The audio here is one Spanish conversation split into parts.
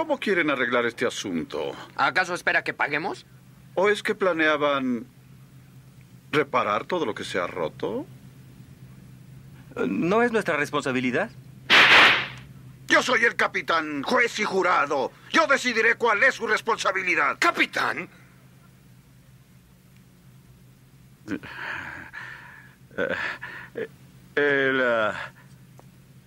¿Cómo quieren arreglar este asunto? ¿Acaso espera que paguemos? ¿O es que planeaban reparar todo lo que se ha roto? ¿No es nuestra responsabilidad? Yo soy el capitán, juez y jurado. Yo decidiré cuál es su responsabilidad. ¿Capitán?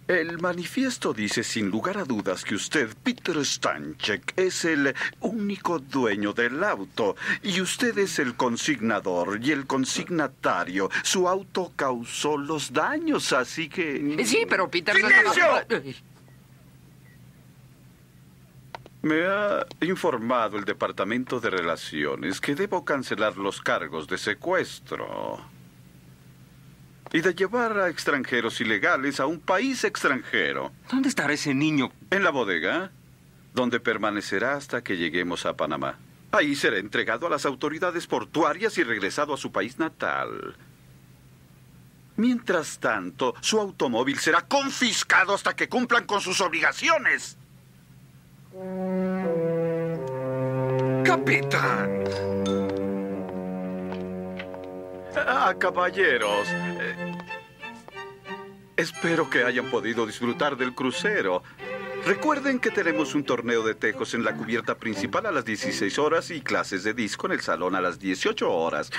El manifiesto dice sin lugar a dudas que usted, Peter Stanchek, es el único dueño del auto y usted es el consignador y el consignatario. Su auto causó los daños, así que... Sí, pero Peter... ¡Silencio! Me ha informado el Departamento de Relaciones que debo cancelar los cargos de secuestro y de llevar a extranjeros ilegales a un país extranjero. ¿Dónde estará ese niño? En la bodega, donde permanecerá hasta que lleguemos a Panamá. Ahí será entregado a las autoridades portuarias y regresado a su país natal. Mientras tanto, su automóvil será confiscado hasta que cumplan con sus obligaciones. Capitán. Caballeros, espero que hayan podido disfrutar del crucero. Recuerden que tenemos un torneo de tejos en la cubierta principal a las 16 horas y clases de disco en el salón a las 18 horas.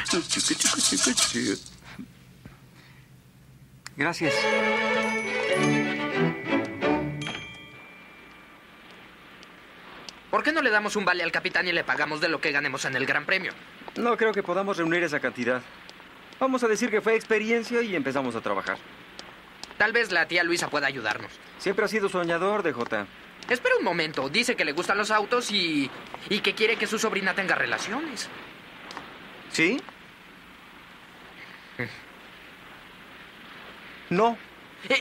Gracias. ¿Por qué no le damos un vale al capitán y le pagamos de lo que ganemos en el Gran Premio? No creo que podamos reunir esa cantidad. Vamos a decir que fue experiencia y empezamos a trabajar. Tal vez la tía Luisa pueda ayudarnos. Siempre ha sido soñador, DJ. Espera un momento. Dice que le gustan los autos y que quiere que su sobrina tenga relaciones. ¿Sí? No.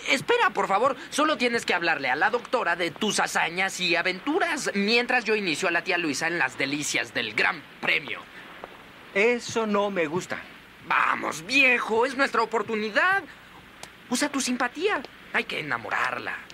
Espera, por favor. Solo tienes que hablarle a la doctora de tus hazañas y aventuras mientras yo inicio a la tía Luisa en las delicias del Gran Premio. Eso no me gusta. Vamos, viejo, es nuestra oportunidad. Usa tu simpatía. Hay que enamorarla.